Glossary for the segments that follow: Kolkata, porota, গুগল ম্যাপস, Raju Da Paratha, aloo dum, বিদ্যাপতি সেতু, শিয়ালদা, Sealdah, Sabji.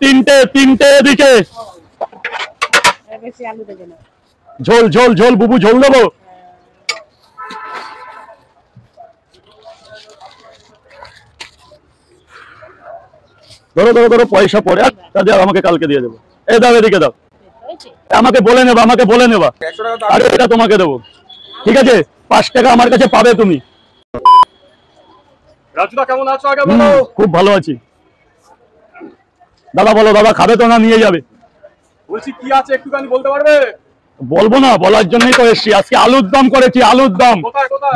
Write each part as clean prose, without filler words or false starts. তিনটে দিকে ঝোল ঝোল ঝোল বুবু ঝোল দেবো। ধরো ধরো ধরো পয়সা পরে আর আমাকে কালকে দিয়ে দেবো। এই দাও, এদিকে দাও, আমাকে বলে নেবা, আমাকে বলে নেবা। আরে এটা তোমাকে দেবো, ঠিক আছে? 5 টাকা আমার কাছে পাবে তুমি। রাজুদা কেমন আছো? আগে বলো। খুব ভালো আছি দাদা। বলো দাদা, খাবে তো না নিয়ে যাবে? বলছি কি আছে একটুখানি বলতে পারবে? বলবো না, বলার জন্যই তো এসছি। আজকে আলুর দম করেছি, আলুর দম,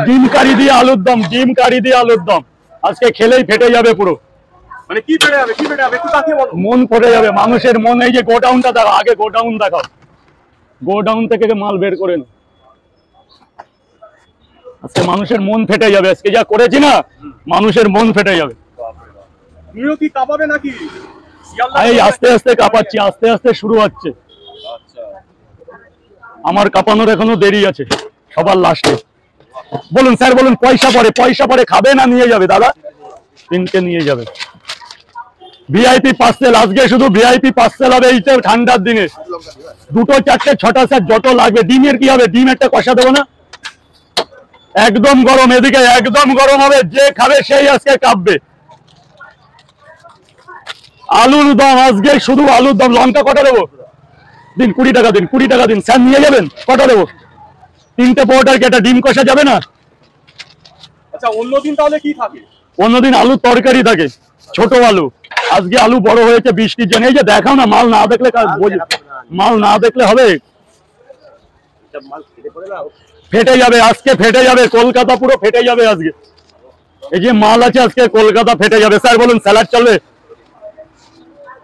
ডিম কারি দিয়ে আলুর দম, ডিম কারি দিয়ে আলুর দম। আজকে খেলেই ফেটে যাবে পুরো। মানে কি ফেটে যাবে? কি ফেটে যাবে একটু তাকিয়ে বলো। মন ফেটে যাবে মানুষের, মন। এই যে গোডাউনটা দেখো, আগে গোডাউন দেখাও, গোডাউন থেকে মাল বের করে নাও। আজকে মানুষের মন ফেটে যাবে, আজকে যা করেছি না, মানুষের মন ফেটে যাবে। তুমিও কি কাঁপাবে নাকি? এই আস্তে আস্তে কাঁপাচ্ছি, আস্তে আস্তে শুরু হচ্ছে। আমার কাঁপানোর এখনো দেরি আছে সবার লাস্টে। বলুন স্যার, বলুন। পয়সা পরে, পয়সা পরে। খাবে না নিয়ে যাবে দাদা? তিনটে নিয়ে যাবে। ভিআইপি পার্সেল, আজকে শুধু ভিআইপি পার্সেল হবে। এই ঠান্ডার দিনে 2, 4, 6 স্যার যত লাগবে। ডিমের কি হবে? ডিম একটা কষা দেবো না? একদম গরম, এদিকে একদম গরম হবে। যে খাবে সেই আজকে কাঁপবে। আলুর দম আজকে, শুধু আলুর দম। লঙ্কা কটা দেবো? দিন 20 টাকা দিন, 20 টাকা দিন স্যার। নিয়ে যাবেন? কটা দেবো? 3টে পাউডার কেটা ডিম কষা যাবে না? আচ্ছা, অন্যদিন তাহলে কি থাকে? অন্যদিন আলু তরকারি থাকে, ছোট আলু। আজকে আলু বড় হয়েছে বৃষ্টির জন্য। এই যে দেখাও না, মাল না দেখলে মাল না দেখলে হবে? ফেটে যাবে আজকে, ফেটে যাবে। কলকাতা পুরো ফেটে যাবে আজকে। এই যে মাল আছে আজকে, কলকাতা ফেটে যাবে। স্যার বলুন, স্যালাড চলবে?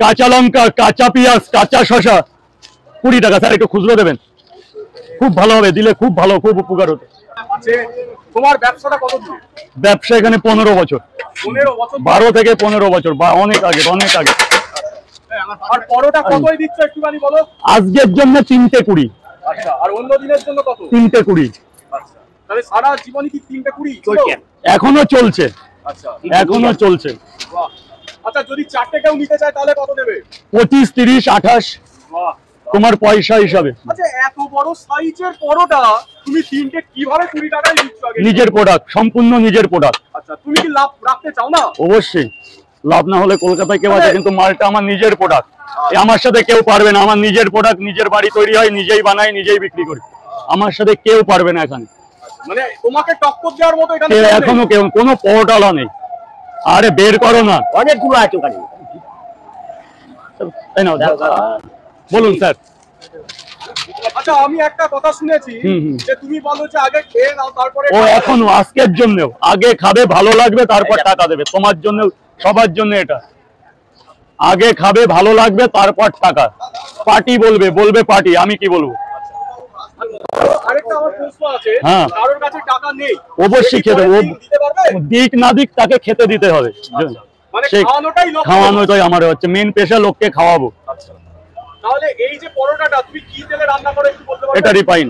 কাঁচা লঙ্কা, কাঁচা পেঁয়াজ, কাঁচা শসা 20 টাকা স্যার। একটু খুচরো দেবেন, খুব ভালো হবে। দিলে খুব ভালো, খুব উপকার হতো। তোমার ব্যবসাটা কত দিন? ব্যবসা এখানে 15 বছর, 12 থেকে 15 বছর, বা অনেক আগে, অনেক আগে। আর পরোটা কতই দিচ্ছ একটুখানি বলো। আজকের জন্য 3.20। আচ্ছা, আর অন্য দিনের জন্য কত? 3.20। আচ্ছা, তাহলে সারা জীবনই কি 3.20 চলছে? এখনো চলছে। আচ্ছা, এখনো চলছে। বাহ। আচ্ছা, যদি 4টে কেউ নিতে চায় তাহলে কত দেবে? 25, 30, 28। বাহ, তোমার পয়সা হিসাবে। আচ্ছা, এত বড় সাইজের পরোটা তুমি 3টে কিভাবে 20 টাকায় বিক্রি করবে? নিজের প্রোডাক্ট, সম্পূর্ণ নিজের প্রোডাক্ট। আচ্ছা, তুমি কি লাভ রাখতে চাও না? অবশ্যই, লাভ না হলে কলকাতায় কেউ আসে, কিন্তু মালটা আমার নিজের প্রোডাক্ট। আমার সাথে কেউ পারবে না। আমার নিজের প্রোডাক্ট, নিজের বাড়ি তৈরি হয়, নিজেই বানাই, নিজেই বিক্রি করি। আমার সাথে কেউ পারবে না এখানে। মানে তোমাকে টক্কর দেওয়ার মতো এখানে এখনো কেউ, কোনো পোর্টাল নেই। আরে বের করো না, অনেকগুলো আছে ওখানে। তাই না? বলুন স্যার। আচ্ছা, আমি একটা কথা শুনেছি যে তুমি বলো যে আগে খেয়ে নাও তারপরে। ও এখনো আজকের জন্য আগে খাবে, ভালো লাগবে, তারপর টাকা দেবে। তোমার জন্য, সবার জন্য এটা। আগে খাবে, ভালো লাগবে, তারপর টাকা। পার্টি বলবে, বলবে পার্টি। আমি কি বলবো? আরেকটা আমার প্রশ্ন আছে, কারোর কাছে টাকা নেই। অবশ্যই খেতে হবে, দিক না দিক তাকে খেতে দিতে হবে। মানে খাওয়ানোটাই আমার হচ্ছে মেন পেশা, লোককে খাওয়াবো। আচ্ছা, তাহলে এই যে পরোটাটা তুমি কি তেলে রান্না করো একটু বলতে পারবে? এটা রিফাইন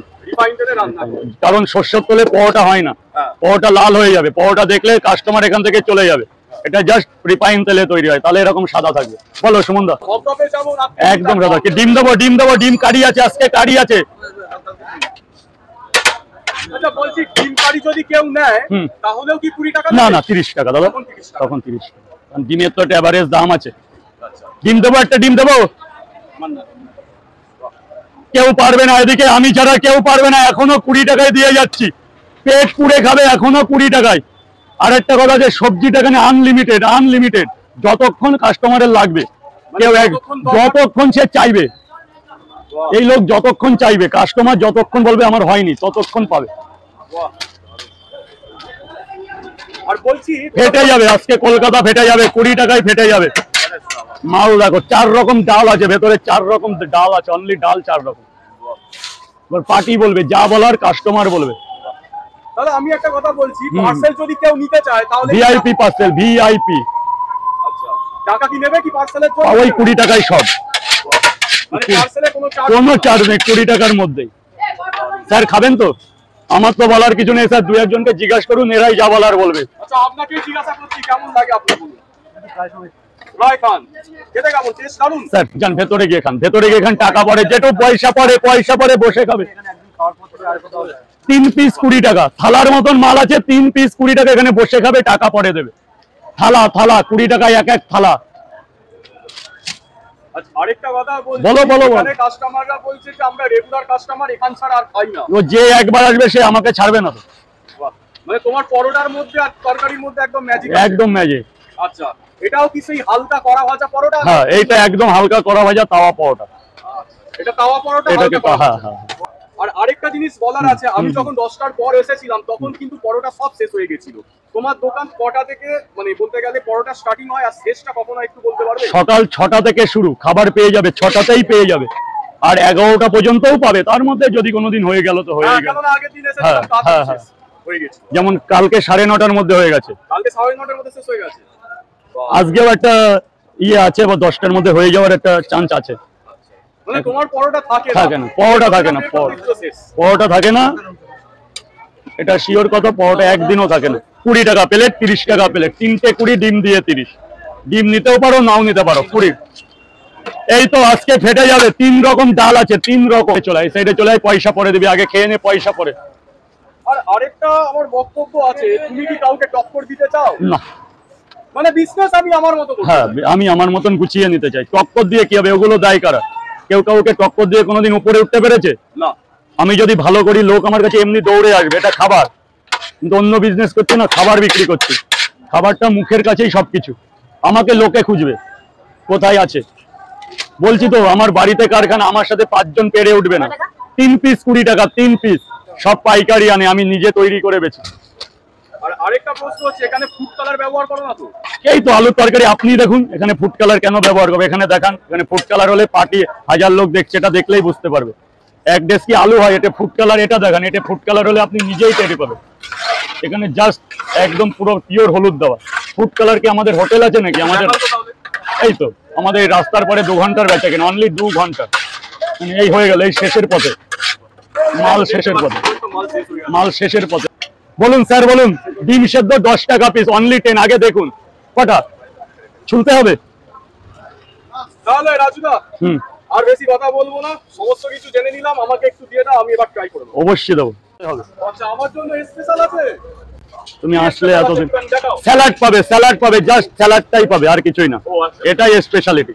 তেলে রান্না করো, কারণ সরষের তেলে পরোটা হয় না। পরোটা লাল হয়ে যাবে, পরোটা দেখলে কাস্টমার এখান থেকে চলে যাবে। এটা জাস্ট রিফাইন তেলে তৈরি হয়, তাহলে এরকম সাদা থাকবে। বলো সুমনদা। একদম সাদা। ডিম দেবো? ডিম দেবো, ডিম কারি আছে আজকে, কারি আছে। আচ্ছা, বলছি ডিম কারি যদি কেউ নেয় তাহলেও কি 20 টাকা? না না, 30 টাকা দাদা, তখন 30 টাকা। কারণ ডিমের তো একটা এভারেজ দাম আছে। ডিম দেবো? একটা ডিম দেবো? কেউ পারবে না এদিকে, আমি ছাড়া কেউ পারবে না। এখনো 20 টাকায় দিয়ে যাচ্ছি, পেট পুড়ে খাবে। এখনো 20 টাকায়। আর একটা কথা যে, সবজিটা এখানে আনলিমিটেড, আনলিমিটেড, যতক্ষণ কাস্টমারের লাগবে, কেউ যতক্ষণ সে চাইবে। এই লোক যতক্ষণ চাইবে, কাস্টমার যতক্ষণ বলবে আমার হয়নি, ততক্ষণ পাবে। আর বলছি ফেটে যাবে আজকে, কলকাতা ফেটে যাবে। 20 টাকায় ফেটে যাবে। মাল দেখো, 4 রকম ডাল আছে ভেতরে, 4 রকম ডাল আছে, অনলি ডাল 4 রকম। পার্টি বলবে, যা বলার কাস্টমার বলবে। তাহলে আমি একটা কথা বলছি, পার্সেল যদি কেউ নিতে চায় তাহলে ভিআইপি পার্সেল, ভিআইপি। আচ্ছা, টাকা কি নেবে কি পার্সেলের জন্য? ওই 20 টাকায় সব। মানে পার্সেলে কোনো চার্জ নেই, 20 টাকার মধ্যেই। স্যার খাবেন তো? আমার তো বলার কিছু নেই স্যার, 2-1 জনকে জিজ্ঞাসা করুন, এরাই যা বলার বলবে। আচ্ছা, আপনাকেই জিজ্ঞাসা করছি, কেমন লাগে আপনি বলুন। ভেতরে গিয়ে খান, ভেতরে গিয়ে খান, টাকা পরে যেটু পয়সা পরে, পয়সা পরে বসে খাবে। 3 পিস 20 টাকা, থালার মতন মাল আছে, 3 পিস 20 টাকা, এখানে বসে খাবে, টাকা পরে দেবে। থালা থালা 20 টাকায় এক এক থালা। যে একবার আসবে সে আমাকে ছাড়বে না। তোমার পরোটার মধ্যে আর তরকারির মধ্যে একদম ম্যাজিক, একদম ম্যাজিক। আচ্ছা, এটাও কি সেই হালকা কড়া ভাজা পরোটা? হ্যাঁ, এইটা একদম হালকা কড়া ভাজা তাওয়া পরোটা। এটা তাওয়া পরোটা, এটাকে হ্যাঁ হ্যাঁ। আর আরেকটা জিনিস বলার আছে, আমি যখন 10টার পর এসেছিলাম তখন কিন্তু পরোটা সব শেষ হয়ে গেছিল। তোমার দোকান কটা থেকে, মানে বলতে গেলে পরোটা স্টার্টিং হয় আর শেষটা কখন হয় একটু বলতে পারবে? সকাল 6টা থেকে শুরু, খাবার পেয়ে যাবে 6টাতেই পেয়ে যাবে, আর 11টা পর্যন্তও পাবে। তার মধ্যে যদি কোনোদিন হয়ে গেল তো হয়ে গেল, আগের দিন এসেছিলাম তার শেষ হয়ে গেছে, যেমন কালকে 9:30টার মধ্যে হয়ে গেছে, কালকে 9:30টার মধ্যে শেষ হয়ে গেছে। আজকেও একটা ইয়ে আছে, বা 10টার মধ্যে হয়ে যাওয়ার একটা চান্স আছে। মানে তোমার পরোটা থাকে না, পরোটা থাকে না, পরোটা থাকে না, এটা শিওর কথা, পরোটা একদিনও থাকে না। 20 টাকা প্লেট, 30 টাকা প্লেট, 3টে 20, ডিম দিয়ে 30। ডিম নিতেও পারো, নাও নিতে পারো, 20। এই তো আজকে ফেটে যাবে। 3 রকম ডাল আছে, 3 রকম। চলে এই সাইডে, চলে পয়সা পরে দিবি, আগে খেয়ে নে, পয়সা পরে। আর আরেকটা আমার বক্তব্য আছে, তুমি কি কাউকে টক্কর দিতে চাও? না, মানে বিজনেস আমি আমার মত করি। হ্যাঁ, আমি আমার মতন গুছিয়ে নিতে চাই। টক্কর দিয়ে কি হবে, ওগুলো দায় কারা? কেউ কাউকে টক্কর দিয়ে কোনোদিন উপরে উঠতে পেরেছে না। আমি যদি ভালো করি, লোক আমার কাছে এমনি দৌড়ে আসবে। এটা খাবার, কিন্তু অন্য বিজনেস করছি না, খাবার বিক্রি করছি। খাবারটা মুখের কাছেই সবকিছু। আমাকে লোকে খুঁজবে কোথায় আছে। বলছি তো, আমার বাড়িতে কারখানা, আমার সাথে 5জন পেরে উঠবে না। 3 পিস 20 টাকা, 3 পিস, সব পাইকারি আনে, আমি নিজে তৈরি করে বেচি। আর আরেকটা প্রশ্ন হচ্ছে, এখানে ফুড কালার ব্যবহার করো না তো? এই তো আলুর তরকারি, আপনি দেখুন এখানে ফুড কালার কেন ব্যবহার করবে? এখানে দেখান, এখানে ফুড কালার হলে পার্টি 1000 লোক দেখছে, এটা দেখলেই বুঝতে পারবে। এক ডেস্ক কি আলু হয়, এটা ফুড কালার, এটা দেখান, এটা ফুড কালার হলে আপনি নিজেই তৈরি পাবেন। এখানে জাস্ট একদম পুরো পিওর হলুদ দেওয়া। ফুড কালার কি আমাদের হোটেল আছে নাকি? আমাদের এই তো, আমাদের এই রাস্তার পরে 2 ঘন্টার ব্যাচে, কেন অনলি 2 ঘন্টা। মানে এই হয়ে গেল, এই শেষের পথে মাল, শেষের পথে মাল, শেষের পথে। বলুন স্যার, বলুন, ডিম সেদ্ধ 10 টাকা পিস, অনলি 10। আগে দেখুন কটা ছুলতে হবে। তাহলে রাজুদা, আর বেশি কথা বলবো না, সমস্ত কিছু জেনে নিলাম। আমাকে একটু দিয়ে দাও, আমি এবার ট্রাই করব। অবশ্যই দেবো। আচ্ছা, আমার জন্য স্পেশাল আছে, তুমি আসলে এতদিন স্যালাড পাবে, স্যালাড পাবে, জাস্ট স্যালাডটাই পাবে, আর কিছুই না, এটাই স্পেশালিটি।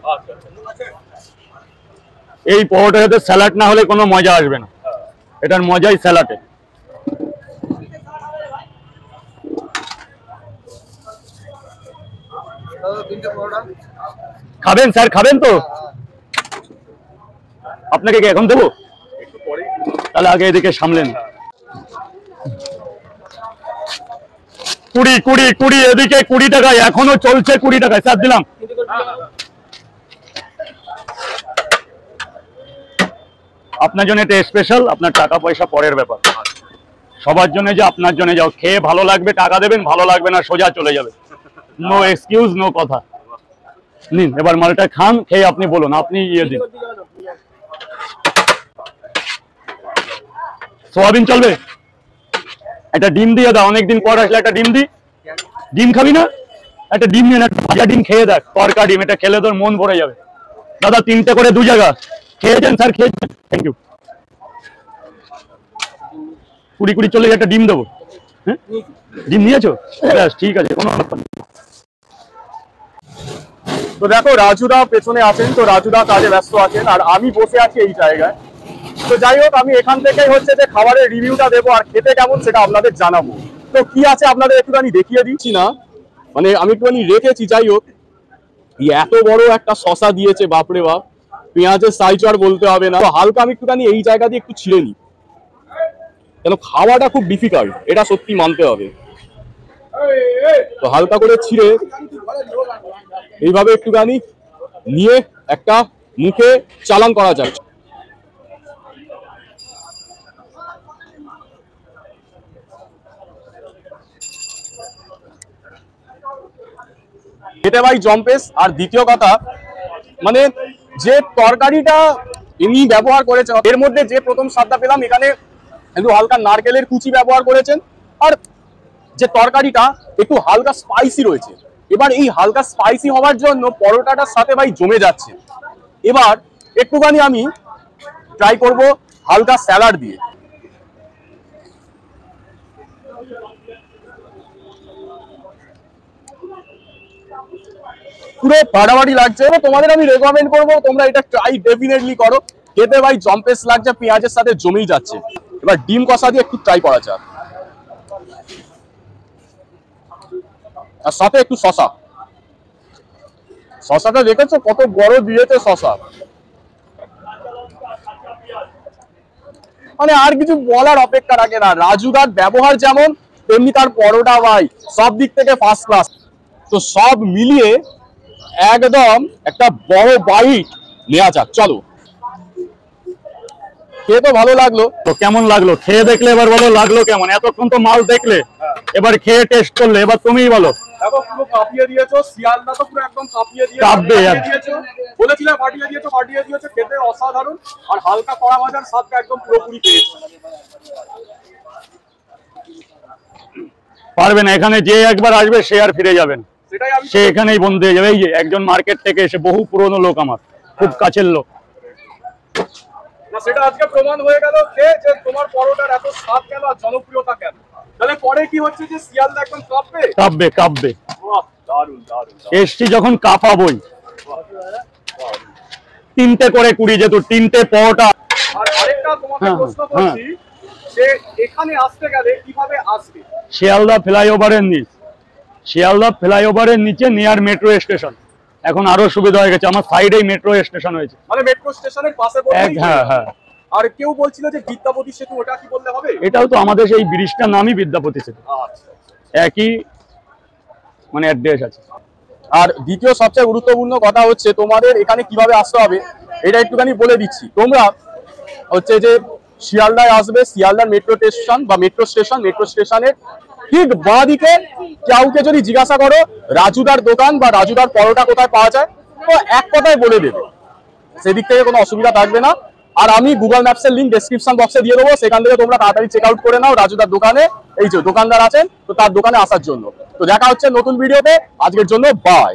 এই পরোটাতে স্যালাড না হলে কোনো মজা আসবে না, এটার মজাই স্যালাডে। খাবেন স্যার, খাবেন তো? আপনাকে কি এখন দেবো? তাহলে আগে এদিকে সামলেন। 20 এদিকে 20 টাকায়, এখনো চলছে 20 টাকায়। স্যার দিলাম, আপনার জন্য এটা স্পেশাল। আপনার টাকা পয়সা পরের ব্যাপার, সবার জন্য যে আপনার জন্য যাও, খেয়ে ভালো লাগবে টাকা দেবেন, ভালো লাগবে না সোজা চলে যাবে। নো এক্সকিউজ, নো কথা। নিন, এবার মালটা খান, খেয়ে আপনি বলুন, আপনি ইয়ে দিন। সোয়াবিন চলবে? একটা ডিম দিয়ে দাও, অনেকদিন পর আসলে একটা ডিম দি। ডিম খাবি না? একটা ডিম নিয়ে না, ভাজা ডিম খেয়ে দেখ, তরকা ডিম, এটা খেলে তোর মন ভরে যাবে। দাদা 3টে করে 2 জায়গা খেয়ে যান স্যার, খেয়ে যান, থ্যাংক ইউ। 20 চলে, একটা ডিম দেবো। হ্যাঁ, ডিম নিয়েছো? ব্যাস, ঠিক আছে, কোনো ব্যাপার নেই। তো দেখো, রাজুদা পেছনে আছেন, তো রাজুদা কাজে ব্যস্ত আছেন, আর আমি বসে আছি এই জায়গায়। তো যাই হোক, আমি এখান থেকেই হচ্ছে যে খাবারের রিভিউটা দেবো, আর খেতে কেমন সেটা আপনাদের জানাবো। তো কি আছে আপনাদের একটুখানি দেখিয়ে দিচ্ছি না, মানে আমি একটুখানি রেখেছি। যাই হোক, এত বড় একটা শসা দিয়েছে, বাপরে বাপ। পেঁয়াজের সাইজ আর বলতে হবে না। তো হালকা আমি একটুখানি এই জায়গা দিয়ে একটু ছিঁড়ে নিই, কেন খাওয়াটা খুব ডিফিকাল্ট, এটা সত্যি মানতে হবে। তো হালকা করে ছিঁড়ে এইভাবে একটুখানি নিয়ে একটা মুখে চালান করা যায়। এটা ভাই জম্পেস। আর দ্বিতীয় কথা, মানে যে তরকারিটা ইনি ব্যবহার করেছেন, এর মধ্যে যে প্রথম স্বাদটা পেলাম, এখানে একটু হালকা নারকেলের কুচি ব্যবহার করেছেন, আর যে তরকারিটা একটু হালকা স্পাইসি রয়েছে। এবার এই হালকা স্পাইসি হওয়ার জন্য পরোটাটার সাথে ভাই জমে যাচ্ছে। এবার একটুখানি আমি ট্রাই করব হালকা স্যালাড দিয়ে। পুরো বাড়াবাড়ি লাগছে, তোমাদের আমি রেকমেন্ড করবো তোমরা এটা ট্রাই ডেফিনেটলি করো। খেতে ভাই জম্পেস লাগছে, পেঁয়াজের সাথে জমেই যাচ্ছে। এবার ডিম কষা দিয়ে একটু ট্রাই করা যাক, আর সাথে একটু শসা। শসাটা দেখেছো কত বড় দিয়েছে শসা, মানে আর কিছু বলার অপেক্ষা রাখে না। রাজুদার ব্যবহার যেমন তেমনি তার পরোটা ভাই সব দিক থেকে ফার্স্ট ক্লাস। তো সব মিলিয়ে একদম একটা বড় বাইট নেওয়া যাক, চলো। খেয়ে তো ভালো লাগলো, তো কেমন লাগলো? খেয়ে দেখলে এবার বলো লাগলো কেমন? এতক্ষণ তো মাল দেখলে, এবার খেয়ে টেস্ট করলে, এবার তুমিই বলো। দেখো পুরো কাঁপিয়ে দিয়েছো, শিয়ালদা তো পুরো একদম কাঁপিয়ে দিয়েছো। বলেছিলাম ফাটিয়ে দিয়েছো, ফাটিয়ে দিয়েছো। খেতে অসাধারণ, আর হালকা কড়া ভাজার স্বাদটা একদম পুরোপুরি পেয়েছো। পারবেন এখানে যে একবার আসবে সে আর ফিরে যাবেন, সে এখানেই বন্ধ হয়ে যাবে। এই যে একজন মার্কেট থেকে এসে, বহু পুরনো লোক, আমার খুব কাছের লোক, সেটা আজকে প্রমাণ হয়ে গেল। খেয়ে যে তোমার পরোটার এত স্বাদ কেন আর জনপ্রিয়তা কেন, তাহলে পরে কি হচ্ছে যে শিয়ালদা একদম কাঁপবে কাঁপবে কাঁপবে। দারুন দারুন এসছি যখন কাঁপাবই। তিনটে করে 20 যেহেতু, তিনটে পরোটা। আর আরেকটা তোমাকে প্রশ্ন করছি যে এখানে আসতে গেলে কিভাবে আসবে? শিয়ালদা ফ্লাইওভারের নিচে, শিয়ালদা ফ্লাইওভারের নিচে নিয়ার মেট্রো স্টেশন। এখন আরো সুবিধা হয়ে গেছে, আমার সাইডেই মেট্রো স্টেশন হয়েছে, মানে মেট্রো স্টেশনের পাশে পড়েই। হ্যাঁ হ্যাঁ। আর কেউ বলছিল যে বিদ্যাপতি সেতু, ওটা কি বললে হবে? এটাও তো আমাদের এই ব্রিজটার নামই বিদ্যাপতি সেতু। আচ্ছা, একই মানে অ্যাড্রেস আছে। আর দ্বিতীয় সবচেয়ে গুরুত্বপূর্ণ কথা হচ্ছে তোমাদের এখানে কিভাবে আসতে হবে এটা একটুখানি বলে দিচ্ছি। তোমরা হচ্ছে যে শিয়ালদায় আসবে, শিয়ালদার মেট্রো স্টেশন বা মেট্রো স্টেশন, মেট্রো স্টেশনের ঠিক বাঁ দিকে কাউকে যদি জিজ্ঞাসা করো রাজুদার দোকান বা রাজুদার পরোটা কোথায় পাওয়া যায়, তো এক কথায় বলে দেবে, সেদিক থেকে কোনো অসুবিধা থাকবে না। আর আমি গুগল ম্যাপসের লিঙ্ক ডেসক্রিপশন বক্সে দিয়ে দেবো, সেখান থেকে তোমরা তাড়াতাড়ি চেক আউট করে নাও রাজুদার দোকানে। এই যে দোকানদার আছেন, তো তার দোকানে আসার জন্য। তো দেখা হচ্ছে নতুন ভিডিওতে, আজকের জন্য বাই।